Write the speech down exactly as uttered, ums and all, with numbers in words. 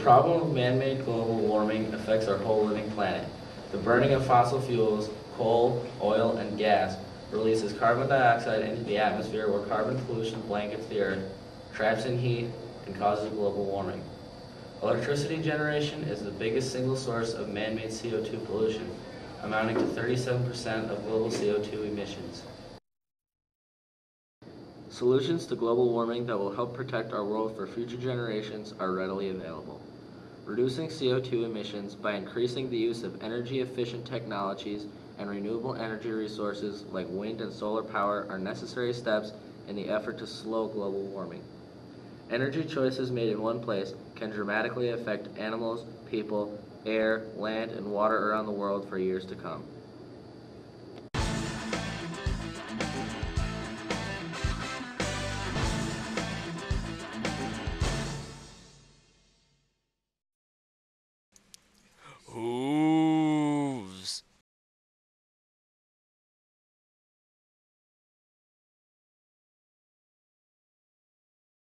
problem of man-made global warming affects our whole living planet. The burning of fossil fuels, coal, oil, and gas, releases carbon dioxide into the atmosphere where carbon pollution blankets the earth, traps in heat, and causes global warming. Electricity generation is the biggest single source of man-made C O two pollution, amounting to thirty-seven percent of global C O two emissions. Solutions to global warming that will help protect our world for future generations are readily available. Reducing C O two emissions by increasing the use of energy-efficient technologies and renewable energy resources like wind and solar power are necessary steps in the effort to slow global warming. Energy choices made in one place can dramatically affect animals, people, air, land, and water around the world for years to come.